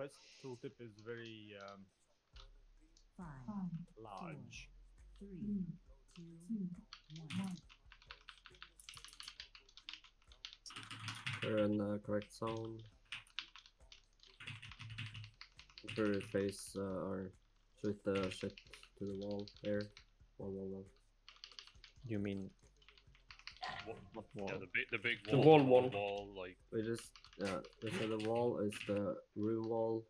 quest tooltip is very large. 3, 2, 1. We're in the correct zone. We're face or shoot the ship to the wall there. Wall. You mean what wall? Yeah, the big wall. The wall. Like we just the wall is the real wall.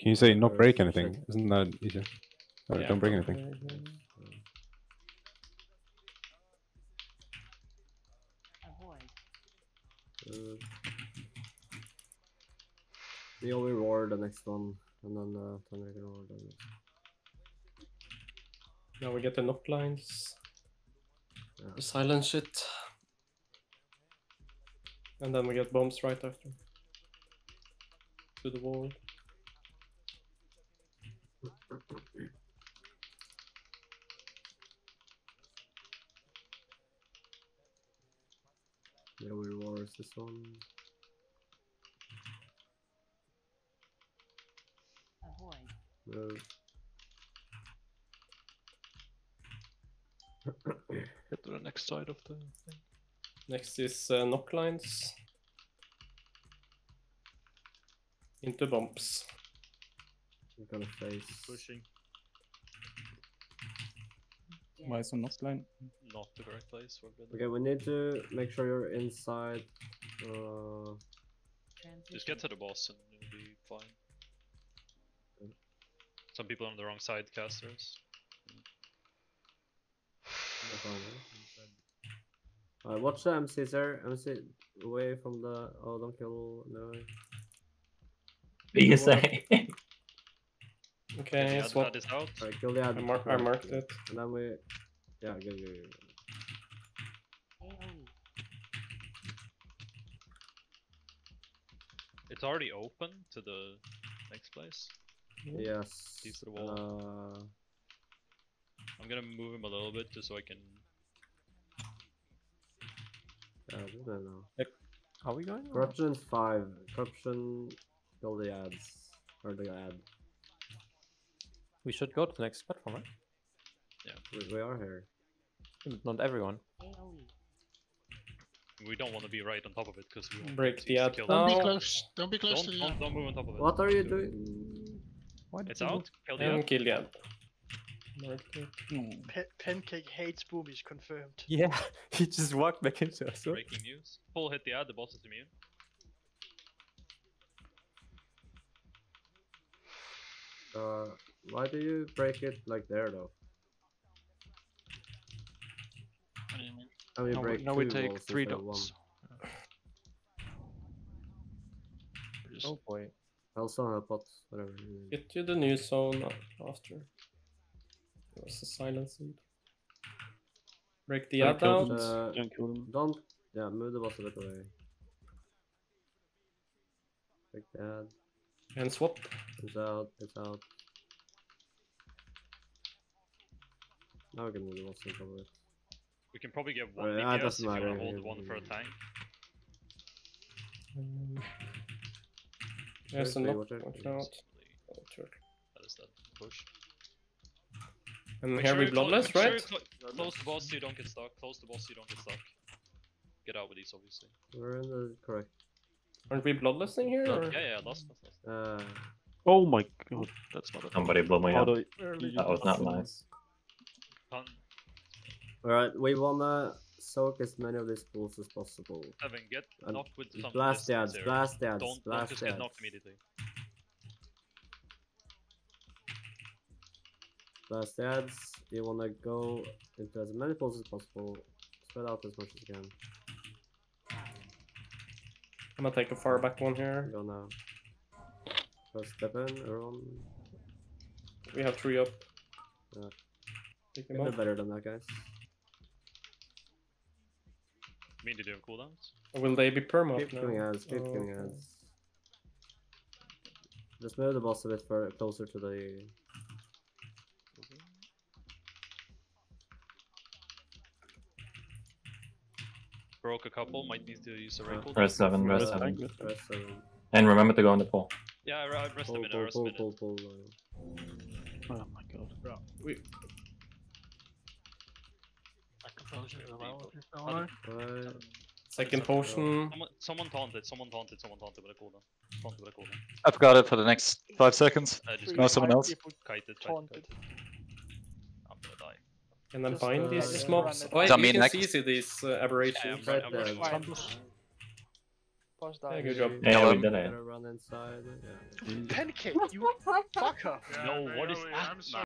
Can you say not break anything? Check. Isn't that easier? Oh, yeah, don't break anything. The only roar the next one, and then the roar the next. Now we get the knock lines, the silent shit, and then we get bombs right after to the wall. Yeah, we roar this one. Move. Get to the next side of the thing. Next is knock lines into bumps. We're gonna face pushing. Why is on knock line? Not the correct place. Okay, we need to make sure you're inside. Just get to the boss and it'll be fine. Some people on the wrong side, casters. Alright, watch the MC, sir. MC, away from the... Oh, don't kill... No. BSA. Okay, swap this out. Alright, kill the admin. I marked it. And then we... Yeah, good. It's already open to the next place. Yes. Piece of the wall. I'm gonna move him a little bit just so I can. I don't know. Yep. Are we going? Corruption 5. Corruption. Kill the ads. Or the ad. We should go to the next platform, right? Yeah. We are here. But not everyone. We don't want to be right on top of it because we want break the ad. Don't be close. Don't be close to the ad. Don't move on top of it. What are you doing? It's out. Kill the ad. Kill the ad. Pancake hates boobies, confirmed. Yeah, he just walked back into us. Breaking news. Paul hit the ad, the boss is immune. Why do you break it like there though? What do you mean? Oh, you break now we take 3 dots. Oh boy. Also on a pot, whatever. Get to the new zone after. There's the silencing. Break the ad out. Don't. Yeah, move the boss a bit away. Break the ad. And swap. It's out, it's out. Now we can move the boss on top of it. We can probably get one DPS if you want to hold one for a tank. There's a knock, watch out. That is that push. And here we bloodless, right? Close the boss so you don't get stuck. Close the boss so you don't get stuck. Get out with these, obviously. We're in the correct. Aren't we bloodlessing here? Or? Yeah, last. Oh my god, that's not a somebody blew my head. That was not nice. Alright, we wanna soak as many of these pools as possible. Evan, get knocked with something. Blast the ads, blast the ads, blast the ads. Don't just get knocked immediately. Blast the ads. You wanna go into as many pools as possible. Spread out as much as you can. I'm gonna take a far back one here. Go now. First step in, everyone. We have 3 up. Yeah. We know better than that, guys. You mean to do cooldowns? Or will they be perma? Keep giving ads, keep giving ads. Just move the boss a bit closer to the... broke a couple, might need to use a wrinkle. Rest 7. And remember to go in the pool. Yeah, I rest a minute, Oh my god. Bro, wait. Second potion. Someone taunted with a cooldown. I've got it for the next 5 seconds. No, someone else. Kited. I'm gonna die. Can I find these mobs? Oh, you can see these aberrations. Yeah, good job. Yeah, we did it. 10k, you fucker! No, what is that?